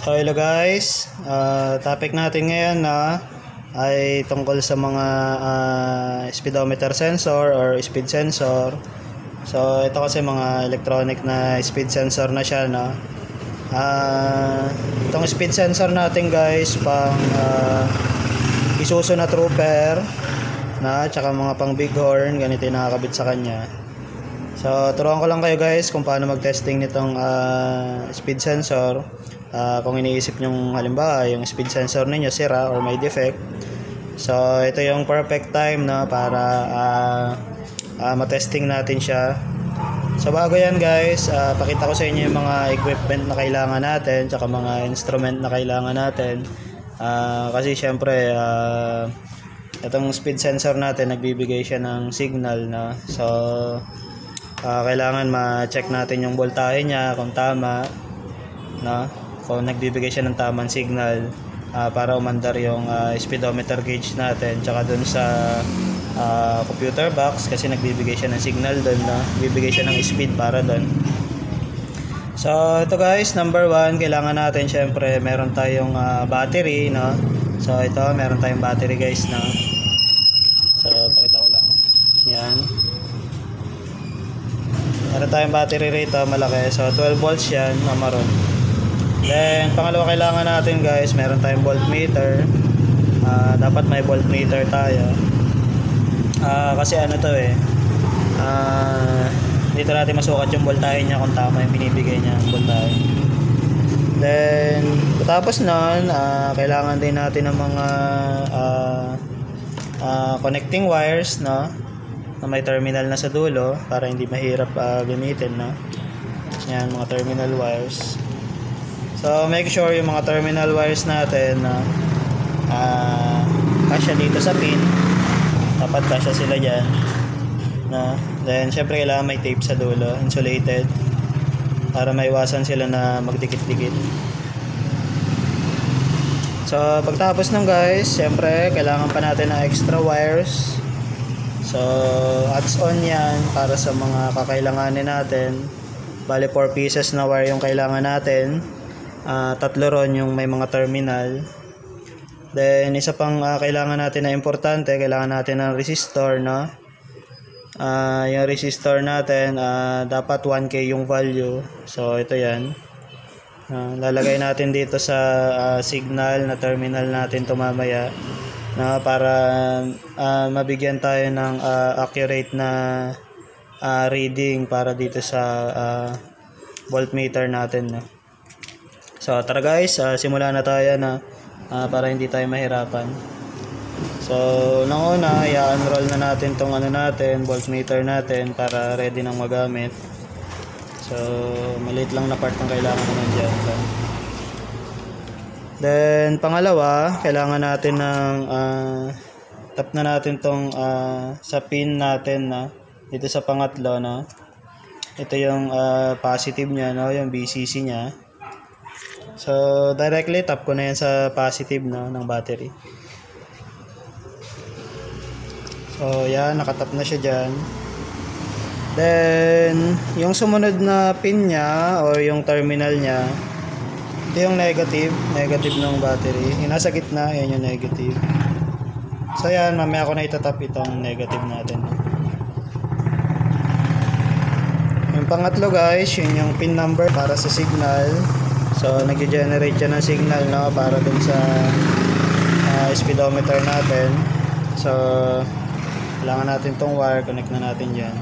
So hello guys, topic natin ngayon ay tungkol sa mga speedometer sensor or speed sensor. So ito kasi mga electronic na speed sensor na siya, itong speed sensor natin guys pang Isuzu na Trooper tsaka mga pang Bighorn, ganito yung nakakabit sa kanya. So turuan ko lang kayo guys kung paano mag-testing nitong speed sensor. Kung iniisip nyong halimbawa yung speed sensor ninyo sira or may defect, so ito yung perfect time para matesting natin siya. So bago yan guys, pakita ko sa inyo yung mga equipment na kailangan natin tsaka mga instrument na kailangan natin, kasi syempre itong speed sensor natin nagbibigay siya ng signal so kailangan ma-check natin yung voltahe niya kung tama kung nagbibigay siya ng tamang signal para umandar yung speedometer gauge natin tsaka dun sa computer box, kasi nagbibigay siya ng signal dun, nagbibigay siya ng speed para dun. So ito guys, number 1 kailangan natin syempre meron tayong battery so ito meron tayong battery guys so pakita ko lang yan, meron tayong battery rito malaki, so 12 volts yan maroon. Then, pangalawa kailangan natin guys, meron tayong voltmeter. Dapat may voltmeter tayo. Kasi ano to dito natin masukat yung voltahe niya kung tama yung binibigay niya ang voltahe. Then, tapos nun, kailangan din natin ng mga connecting wires na may terminal na sa dulo para hindi mahirap gamitin yan, mga terminal wires. So make sure yung mga terminal wires natin kasya dito sa pin, dapat kasya sila dyan then syempre kailangan may tape sa dulo, insulated, para maiwasan sila na magdikit-dikit. So pagtapos nun guys, syempre kailangan pa natin ng extra wires, so adds on yan para sa mga kakailanganin natin. Bale 4 pieces na wire yung kailangan natin. 3 ron yung may mga terminal. Then isa pang kailangan natin na importante, kailangan natin ng resistor yung resistor natin dapat 1K yung value, so ito yan. Lalagay natin dito sa signal na terminal natin tumamaya para mabigyan tayo ng accurate na reading para dito sa voltmeter natin So tara guys, simula na tayo para hindi tayo mahirapan. So una, i-unroll na natin tong voltmeter natin para ready nang magamit. So maliit lang na part ng kailangan na nandiyan. Then pangalawa, kailangan natin ng tap na natin tong sa pin natin dito sa pangatlo Ito yung positive niya, yung VCC niya. So directly tap ko na yan sa positive ng battery. So yan, nakatap na siya dyan. Then yung sumunod na pin niya or yung terminal niya, ito yung negative ng battery, yung nasa gitna, yan yung negative. So yan, mamaya ko na itatap itong negative natin. Yung pangatlo guys, yun yung pin number para sa signal. So nag-generate siya ng signal para dun sa speedometer natin. So kailangan natin tong wire, connect na natin dyan.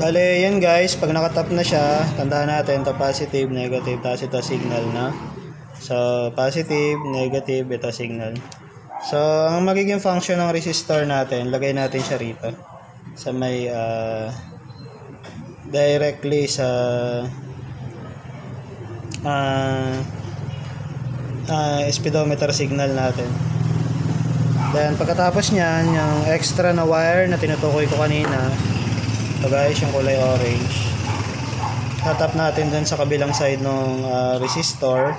Bale yan guys, pag nakatap na siya, tandaan natin ito positive, negative, tapos ito signal So positive, negative, ito signal. So ang magiging function ng resistor natin, lagay natin siya rito sa may directly sa speedometer signal natin. Then pagkatapos nyan, yung extra na wire na tinutukoy ko kanina, ito guys, yung kulay orange, tatap natin dun sa kabilang side ng resistor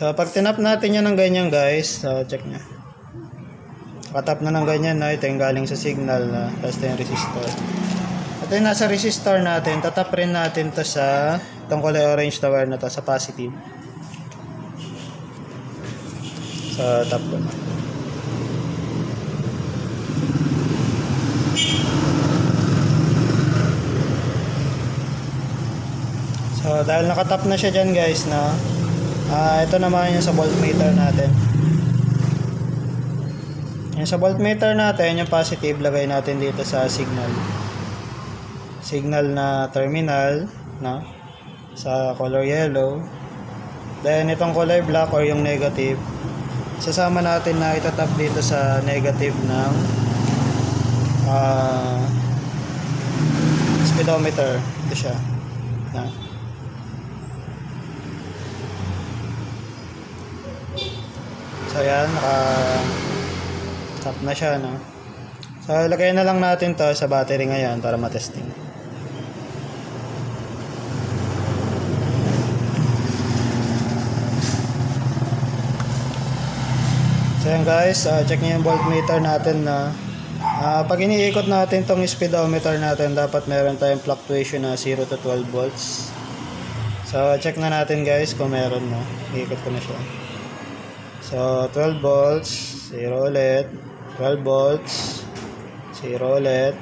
So pag tinap natin yan ng ganyan guys, check nyo. Katap na ng ganyan, no? Ito yung galing sa signal, no? Tapos ito yung resistor. Ito yung nasa resistor natin. Tatap rin natin to sa itong kulay orange na wire na to, sa positive. So, tap ko na. So, dahil nakatap na siya dyan, guys, no? Ito naman yung sa voltmeter natin. Yung sa voltmeter natin, yung positive, lagay natin dito sa signal. Signal na terminal, no? Sa color yellow. Then, itong color black or yung negative, sasama natin na itatap dito sa negative ng speedometer. Ito siya. No? So, ayan, naka-tap na siya, no? So, lagay na lang natin to sa battery ngayon para matesting. So, ayan guys, check nyo yung voltmeter natin na pag iniikot natin tong speedometer natin, dapat meron tayong fluctuation na 0 to 12 volts. So, check na natin guys kung meron na. Iikot ko na siya. So, 12 volts, 0 ulit, 12 volts, 0 ulit,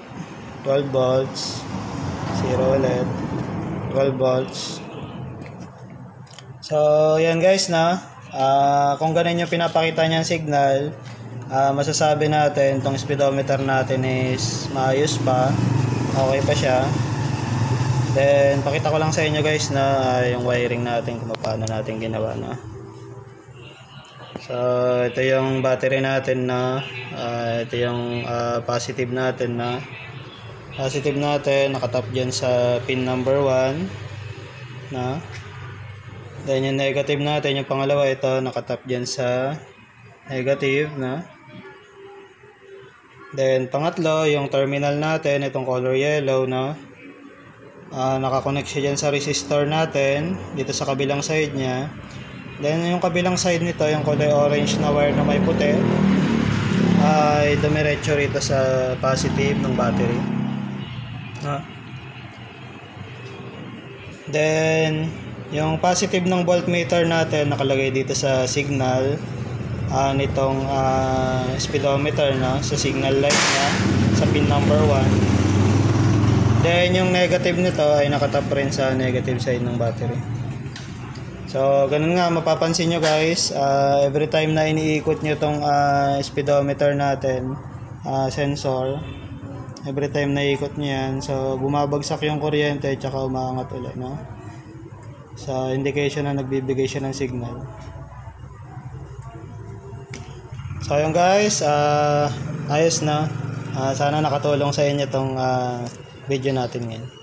12 volts, 0 ulit, 12 volts. So, yan guys na, kung ganun yung pinapakita niyang signal, masasabi natin itong speedometer natin is maayos pa, okay pa siya. Then, pakita ko lang sa inyo guys na yung wiring natin, kung paano natin ginawa na. So, ito yung battery natin na ito yung positive natin na nakatap dyan sa pin number 1 na. Then yung negative natin, yung pangalawa ito nakatap dyan sa negative na. Then pangatlo, yung terminal natin, itong color yellow na. Nakakonect siya dyan sa resistor natin dito sa kabilang side niya. Then yung kabilang side nito, yung kulay orange na wire na may puti, ay dumiretso rito sa positive ng battery. Then yung positive ng voltmeter natin nakalagay dito sa signal nitong speedometer na, sa signal light niya sa pin number 1. Then yung negative nito ay nakatap rin sa negative side ng battery. So, ganun nga, mapapansin nyo guys, every time na iniikot nyo itong speedometer natin, sensor, every time na ikot nyo yan, so bumabagsak yung kuryente at saka umaangat ulit, no? So, indication na nagbibigay siya ng signal. So, yun guys, ayos na. Sana nakatulong sa inyo itong video natin ngayon.